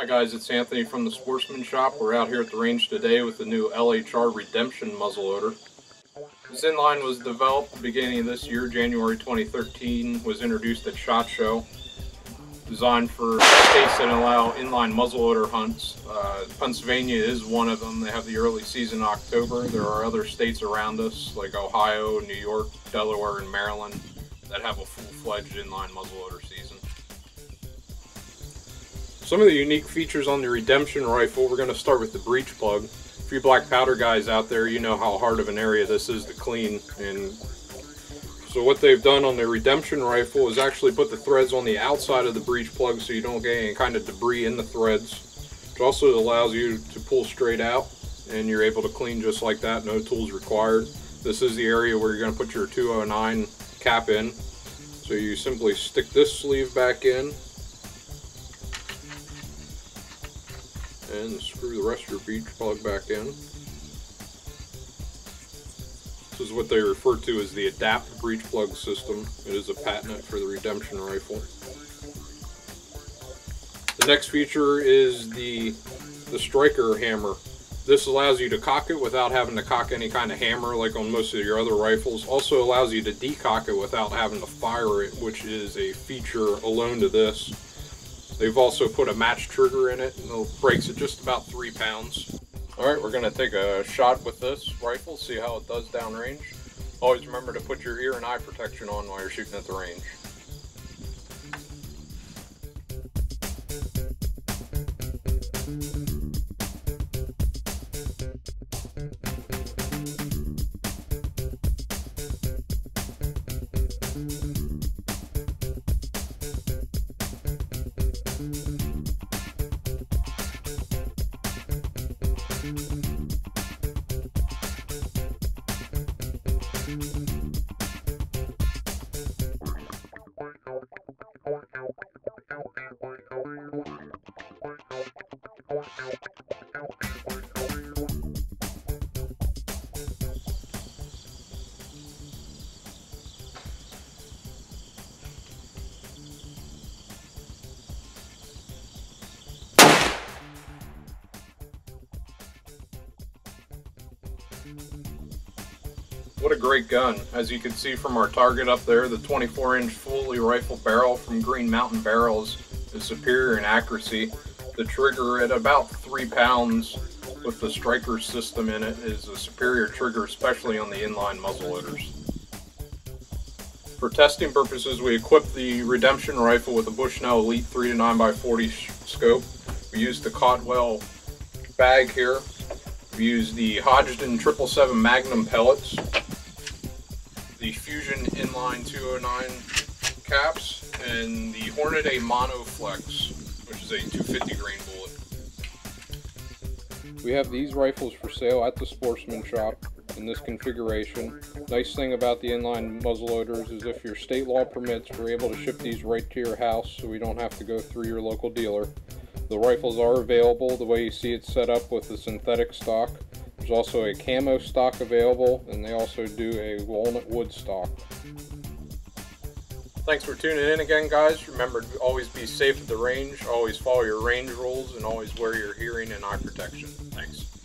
Hi guys, it's Anthony from the Sportsman Shop. We're out here at the range today with the new LHR Redemption muzzleloader. This inline was developed at the beginning of this year, January 2013, was introduced at SHOT Show. Designed for states that allow inline muzzleloader hunts. Pennsylvania is one of them. They have the early season in October. There are other states around us like Ohio, New York, Delaware, and Maryland that have a full-fledged inline muzzleloader season. Some of the unique features on the Redemption rifle, we're going to start with the breech plug. For you black powder guys out there, you know how hard of an area this is to clean. And so what they've done on the Redemption rifle is actually put the threads on the outside of the breech plug so you don't get any kind of debris in the threads. It also allows you to pull straight out and you're able to clean just like that, no tools required. This is the area where you're going to put your 209 cap in. So you simply stick this sleeve back in and screw the rest of your breech plug back in. This is what they refer to as the Adapt breech plug system. It is a patent for the Redemption rifle. The next feature is the striker hammer. This allows you to cock it without having to cock any kind of hammer like on most of your other rifles. Also allows you to decock it without having to fire it, which is a feature alone to this. They've also put a match trigger in it, and it breaks at just about 3 pounds. Alright, we're going to take a shot with this rifle, see how it does downrange. Always remember to put your ear and eye protection on while you're shooting at the range. What a great gun. As you can see from our target up there, the 24-inch fully rifle barrel from Green Mountain Barrels is superior in accuracy. The trigger at about 3 pounds with the striker system in it is a superior trigger, especially on the inline muzzleloaders. For testing purposes, we equipped the Redemption rifle with a Bushnell Elite 3-9x40 scope. We used the Codwell bag here. We used the Hodgdon 777 Magnum pellets, the Fusion Inline 209 caps, and the Hornady Monoflex, which is a 250 grain bullet. We have these rifles for sale at the Sportsman Shop in this configuration. Nice thing about the inline muzzleloaders is if your state law permits, we're able to ship these right to your house so we don't have to go through your local dealer. The rifles are available the way you see it set up with the synthetic stock. There's also a camo stock available, and they also do a walnut wood stock. Thanks for tuning in again, guys. Remember to always be safe at the range, always follow your range rules, and always wear your hearing and eye protection. Thanks.